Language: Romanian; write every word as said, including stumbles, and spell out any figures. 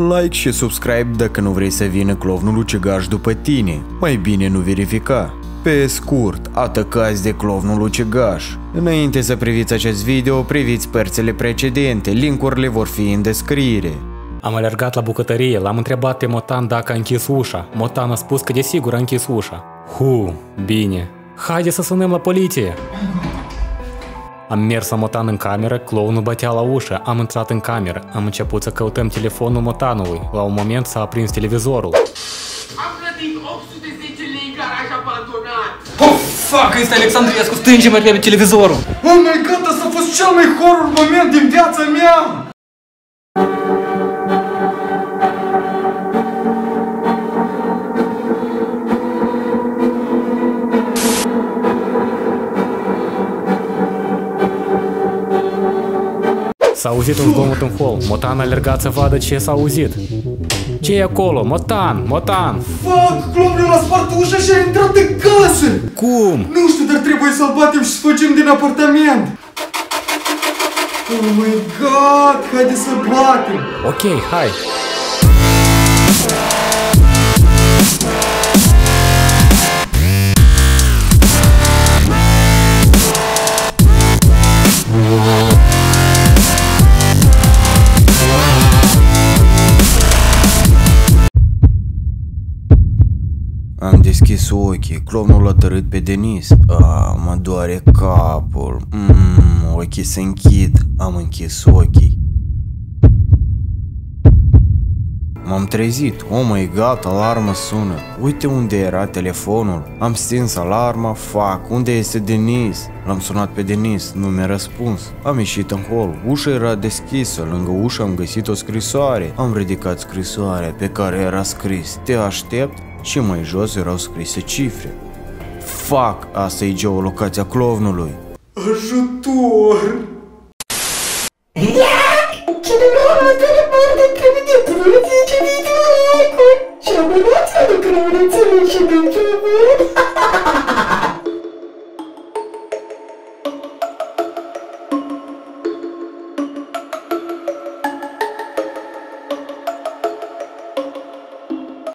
Like și subscribe dacă nu vrei să vină clovnul ucigaș după tine, mai bine nu verifica. Pe scurt, atacați de clovnul ucigaș. Înainte să priviți acest video, priviți părțile precedente, linkurile vor fi în descriere. Am alergat la bucătărie, l-am întrebat pe Motan dacă a închis ușa. Motan a spus că desigur a închis ușa. Hu, bine. Haide să sunăm la poliție! Am mers la Motan în cameră, clownul bătea la ușă, am intrat în cameră, am început să căutăm telefonul Motanului. La un moment s-a aprins televizorul. Am plătit opt sute zece lei în garaj abandonat! Oh, fuck, este Alexandriescu, stânge mai repede televizorul! Oh my god, asta a fost cel mai horror moment din viața mea! S-a auzit un zgomot în hol. Motan a alergat să vadă ce s-a auzit. Ce e acolo? Motan! Motan! Fuck! Clovnul a spart ușa și a intrat în casă! Cum? Nu știu, dar trebuie să-l batem și să facem din apartament! Oh my god! Haide să-l batem! Ok, hai! Am deschis ochii, clovnul l-a tărât pe Denis. Ah, mă doare capul. Mmm, ochii se închid. Am închis ochii. M-am trezit. Oh my god, alarma sună. Uite unde era telefonul. Am stins alarma, fuck, unde este Denis? L-am sunat pe Denis, nu mi-a răspuns. Am ieșit în hol, ușa era deschisă, lângă ușă am găsit o scrisoare. Am ridicat scrisoarea pe care era scris: te aștept. Și mai jos erau scrise cifre. Fuck, asta e geolocația clovnului. Ajutor!